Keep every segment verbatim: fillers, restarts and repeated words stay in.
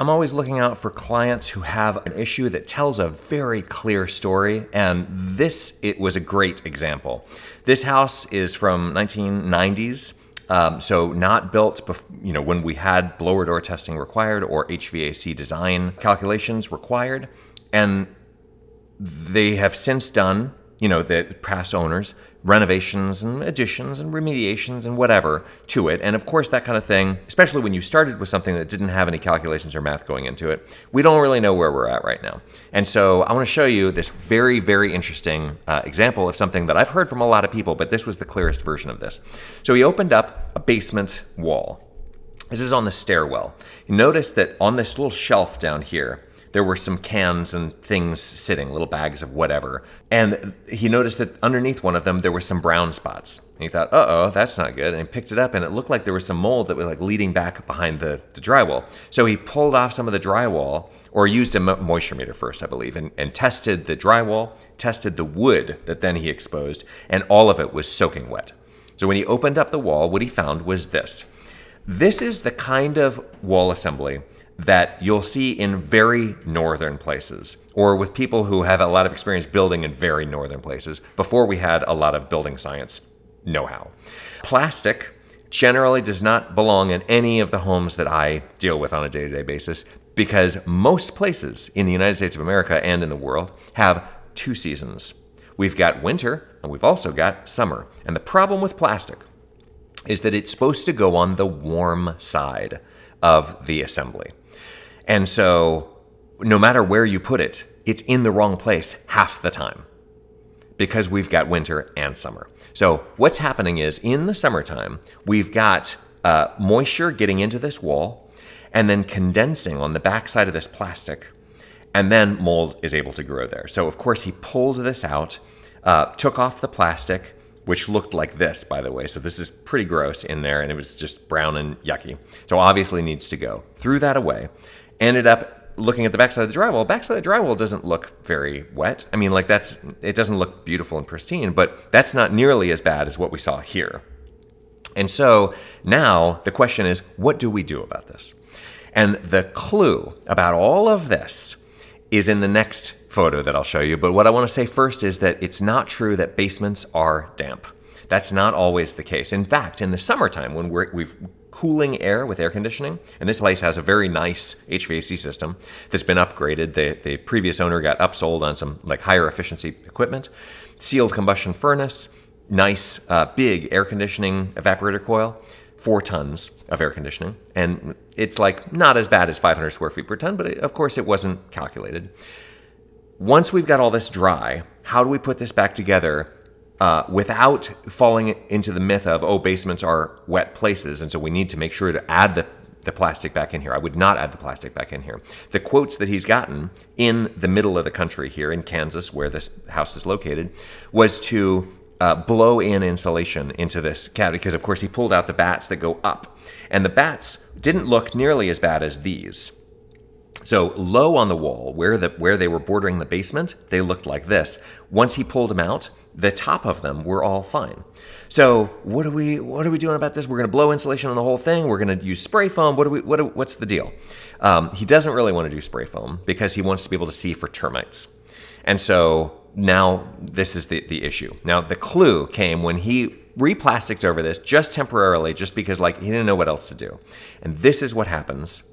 I'm always looking out for clients who have an issue that tells a very clear story, and this it was a great example. This house is from nineteen nineties, um, so not built bef you know, when we had blower door testing required or H V A C design calculations required, and they have since done, you know, the past owners, renovations and additions and remediations and whatever to it. And of course, that kind of thing, especially when you started with something that didn't have any calculations or math going into it, we don't really know where we're at right now. And so I want to show you this very, very interesting uh, example of something that I've heard from a lot of people, but this was the clearest version of this. So he opened up a basement wall. This is on the stairwell. You notice that on this little shelf down here, there were some cans and things sitting, little bags of whatever. And he noticed that underneath one of them, there were some brown spots. And he thought, uh-oh, that's not good. And he picked it up, and it looked like there was some mold that was like leading back behind the, the drywall. So he pulled off some of the drywall, or used a moisture meter first, I believe, and, and tested the drywall, tested the wood that then he exposed, and all of it was soaking wet. So when he opened up the wall, what he found was this. This is the kind of wall assembly that you'll see in very northern places, or with people who have a lot of experience building in very northern places before we had a lot of building science know-how. Plastic generally does not belong in any of the homes that I deal with on a day-to-day basis, because most places in the United States of America and in the world have two seasons. We've got winter, and we've also got summer. And the problem with plastic is that it's supposed to go on the warm side of the assembly. And so no matter where you put it, it's in the wrong place half the time, because we've got winter and summer. So what's happening is, in the summertime, we've got uh, moisture getting into this wall and then condensing on the backside of this plastic, and then mold is able to grow there. So of course he pulled this out, uh, took off the plastic, which looked like this, by the way. So this is pretty gross in there, and it was just brown and yucky. So obviously needs to go. Threw that away. Ended up looking at the backside of the drywall. Backside of the drywall doesn't look very wet. I mean, like that's, it doesn't look beautiful and pristine, but that's not nearly as bad as what we saw here. And so now the question is, what do we do about this? And the clue about all of this is in the next photo that I'll show you. But what I want to say first is that it's not true that basements are damp. That's not always the case. In fact, in the summertime, when we're we've cooling air with air conditioning, and this place has a very nice H V A C system that's been upgraded. The, the previous owner got upsold on some like higher efficiency equipment, sealed combustion furnace, nice uh, big air conditioning evaporator coil, four tons of air conditioning. And it's like not as bad as five hundred square feet per ton, but it, of course it wasn't calculated. Once we've got all this dry, how do we put this back together uh, without falling into the myth of, oh, basements are wet places, and so we need to make sure to add the, the plastic back in here. I would not add the plastic back in here. The quotes that he's gotten in the middle of the country here in Kansas, where this house is located, was to uh, blow in insulation into this cavity, because of course he pulled out the bats that go up. And the bats didn't look nearly as bad as these. So low on the wall, where, the, where they were bordering the basement, they looked like this. Once he pulled them out, the top of them were all fine. So what are we, what are we doing about this? We're going to blow insulation on the whole thing. We're going to use spray foam. What do we, what do, what's the deal? Um, he doesn't really want to do spray foam because he wants to be able to see for termites. And so now this is the, the issue. Now the clue came when he replasticked over this just temporarily, just because like he didn't know what else to do. And this is what happens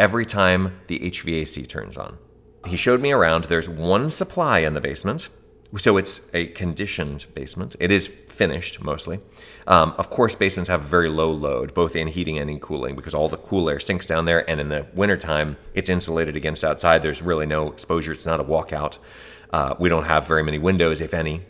every time the H V A C turns on. He showed me around. There's one supply in the basement, so it's a conditioned basement. It is finished mostly. Um, of course, basements have very low load, both in heating and in cooling, because all the cool air sinks down there, and in the wintertime, it's insulated against outside. There's really no exposure. It's not a walkout. Uh, we don't have very many windows, if any.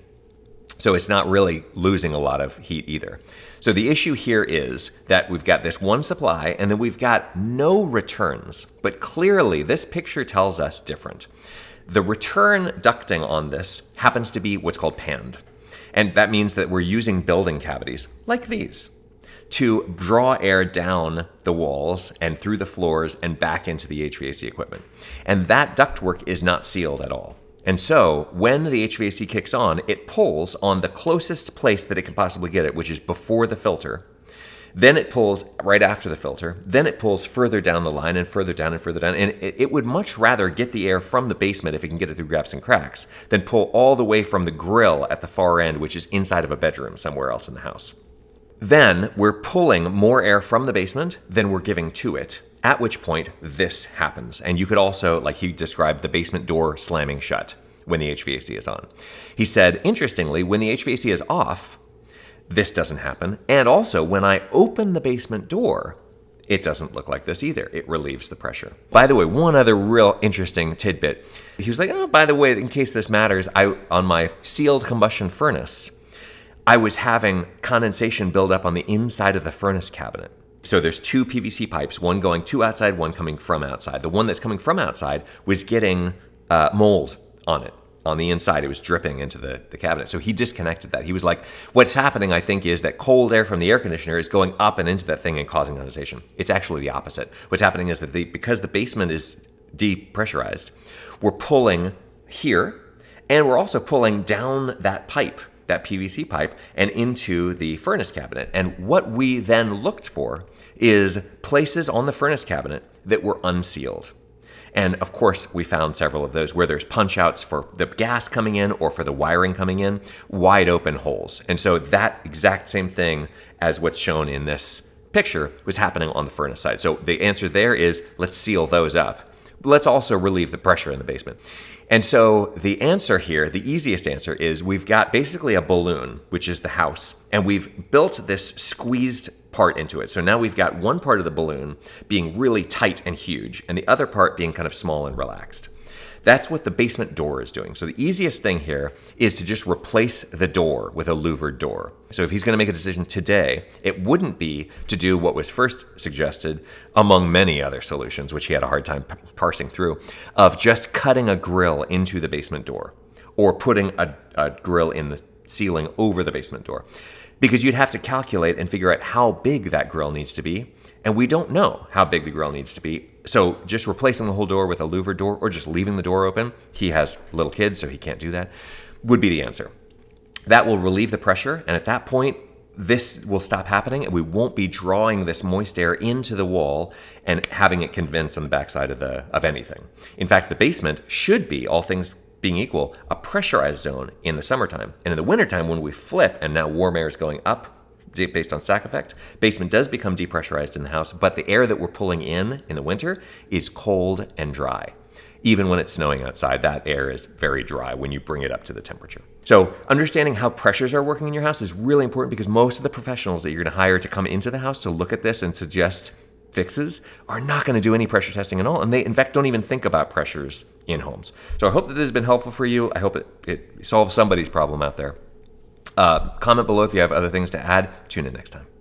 So it's not really losing a lot of heat either. So the issue here is that we've got this one supply, and then we've got no returns. But clearly, this picture tells us different. The return ducting on this happens to be what's called panned. And that means that we're using building cavities like these to draw air down the walls and through the floors and back into the H V A C equipment. And that ductwork is not sealed at all. And so when the H V A C kicks on, it pulls on the closest place that it can possibly get it, which is before the filter. Then it pulls right after the filter. Then it pulls further down the line and further down and further down. And it, it would much rather get the air from the basement, if it can get it through gaps and cracks, than pull all the way from the grill at the far end, which is inside of a bedroom somewhere else in the house. Then we're pulling more air from the basement than we're giving to it, at which point this happens. And you could also, like he described, the basement door slamming shut when the H V A C is on. He said, interestingly, when the H V A C is off, this doesn't happen. And also, when I open the basement door, it doesn't look like this either. It relieves the pressure. By the way, one other real interesting tidbit. He was like, oh, by the way, in case this matters, I on my sealed combustion furnace, I was having condensation build up on the inside of the furnace cabinet. So there's two P V C pipes, one going to outside, one coming from outside. The one that's coming from outside was getting uh, mold on it. On the inside, it was dripping into the, the cabinet. So he disconnected that. He was like, what's happening, I think, is that cold air from the air conditioner is going up and into that thing and causing condensation. It's actually the opposite. What's happening is that the, because the basement is depressurized, we're pulling here, and we're also pulling down that pipe, that P V C pipe, and into the furnace cabinet. And what we then looked for is places on the furnace cabinet that were unsealed. And of course, we found several of those where there's punch outs for the gas coming in or for the wiring coming in, wide open holes. And so that exact same thing as what's shown in this picture was happening on the furnace side. So the answer there is, let's seal those up. Let's also relieve the pressure in the basement. And so the answer here, the easiest answer, is we've got basically a balloon, which is the house, and we've built this squeezed part into it. So now we've got one part of the balloon being really tight and huge, and the other part being kind of small and relaxed. That's what the basement door is doing. So the easiest thing here is to just replace the door with a louvered door. So if he's going to make a decision today, it wouldn't be to do what was first suggested, among many other solutions, which he had a hard time parsing through, of just cutting a grill into the basement door or putting a, a grill in the ceiling over the basement door. Because you'd have to calculate and figure out how big that grill needs to be. And we don't know how big the grill needs to be. So just replacing the whole door with a louvered door or just leaving the door open, he has little kids, so he can't do that, would be the answer. That will relieve the pressure, and at that point, this will stop happening, and we won't be drawing this moist air into the wall and having it condense on the backside of, the, of anything. In fact, the basement should be, all things being equal, a pressurized zone in the summertime. And in the wintertime, when we flip, and now warm air is going up, based on stack effect, basement does become depressurized in the house, but the air that we're pulling in in the winter is cold and dry. Even when it's snowing outside, that air is very dry when you bring it up to the temperature. So understanding how pressures are working in your house is really important, because most of the professionals that you're going to hire to come into the house to look at this and suggest fixes are not going to do any pressure testing at all, and they in fact don't even think about pressures in homes. So I hope that this has been helpful for you. I hope it, it solves somebody's problem out there. Uh, comment below if you have other things to add. Tune in next time.